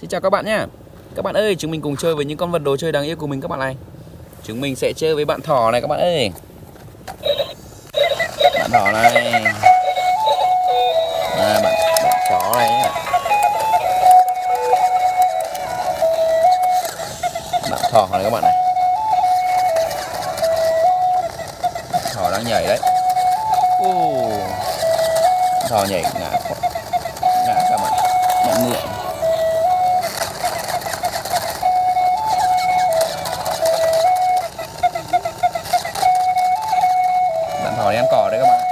Xin chào các bạn nhé. Các bạn ơi, chúng mình cùng chơi với những con vật đồ chơi đáng yêu của mình các bạn này. Chúng mình sẽ chơi với bạn thỏ này các bạn ơi. Bạn thỏ này. Bạn chó này. Bạn thỏ này các bạn này. Thỏ đang nhảy đấy. Thỏ nhảy ngã các bạn. Ngã ngựa. Ăn cỏ đấy các bạn.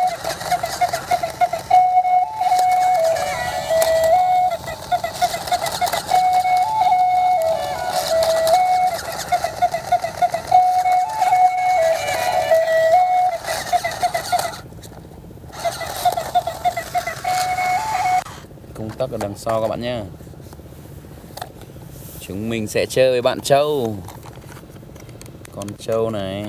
Công tắc ở đằng sau các bạn nhé. Chúng mình sẽ chơi với bạn trâu. Con trâu này.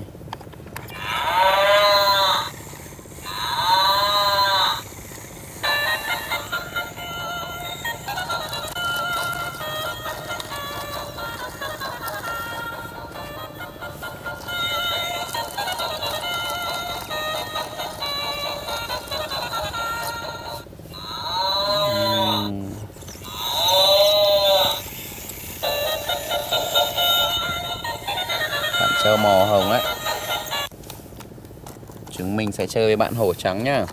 Trâu màu hồng đấy. Chúng mình sẽ chơi với bạn hổ trắng nhá.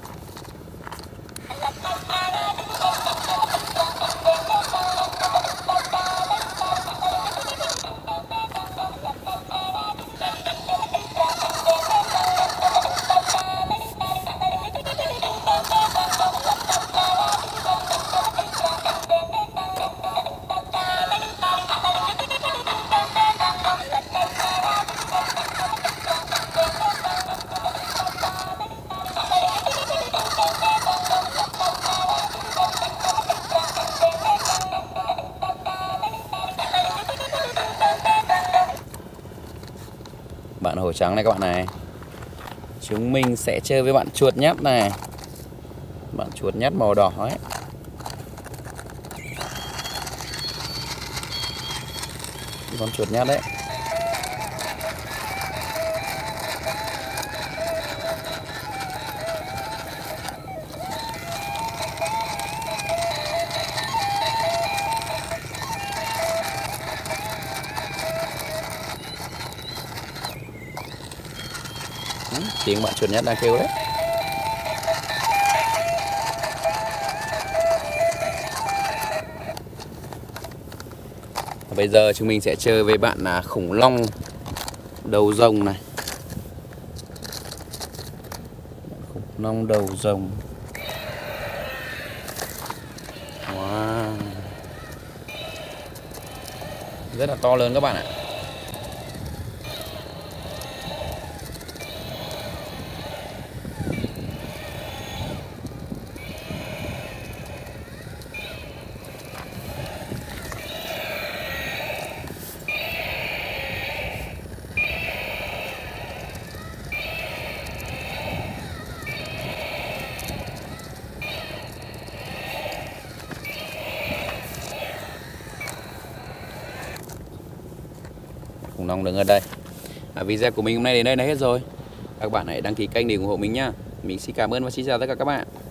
Bạn hổ trắng này các bạn này. Chúng mình sẽ chơi với bạn chuột nhắt này. Bạn chuột nhắt màu đỏ ấy. Con chuột nhắt đấy. Tiếng bạn chuột nhắt đang kêu đấy. Và bây giờ chúng mình sẽ chơi với bạn là khủng long đầu rồng này. Khủng long đầu rồng. Wow. Rất là to lớn các bạn ạ. Khủng long đứng ở đây. Video của mình hôm nay đến đây là hết rồi. Các bạn hãy đăng ký kênh để ủng hộ mình nhá. Mình xin cảm ơn và xin chào tất cả các bạn.